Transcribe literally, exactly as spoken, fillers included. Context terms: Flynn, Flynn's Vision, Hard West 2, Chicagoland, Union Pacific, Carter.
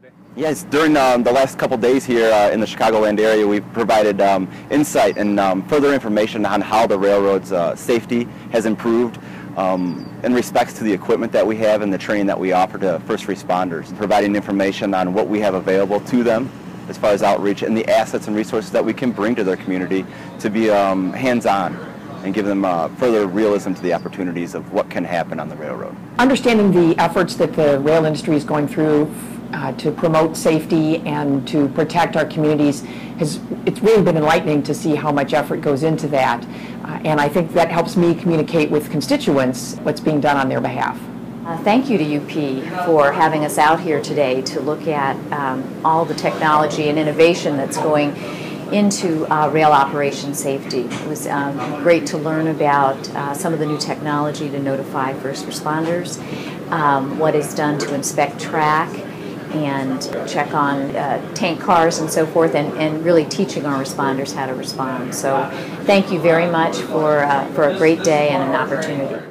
today? Yes, during um, the last couple days here uh, in the Chicagoland area, we've provided um, insight and um, further information on how the railroad's uh, safety has improved um, in respects to the equipment that we have and the training that we offer to first responders, providing information on what we have available to them as far as outreach and the assets and resources that we can bring to their community to be um, hands-on and give them uh, further realism to the opportunities of what can happen on the railroad. Understanding the efforts that the rail industry is going through uh, to promote safety and to protect our communities, has it's really been enlightening to see how much effort goes into that. Uh, and I think that helps me communicate with constituents what's being done on their behalf. Uh, thank you to U P for having us out here today to look at um, all the technology and innovation that's going into uh, rail operation safety. It was um, great to learn about uh, some of the new technology to notify first responders, um, what is done to inspect track and check on uh, tank cars and so forth, and, and really teaching our responders how to respond. So thank you very much for, uh, for a great day and an opportunity.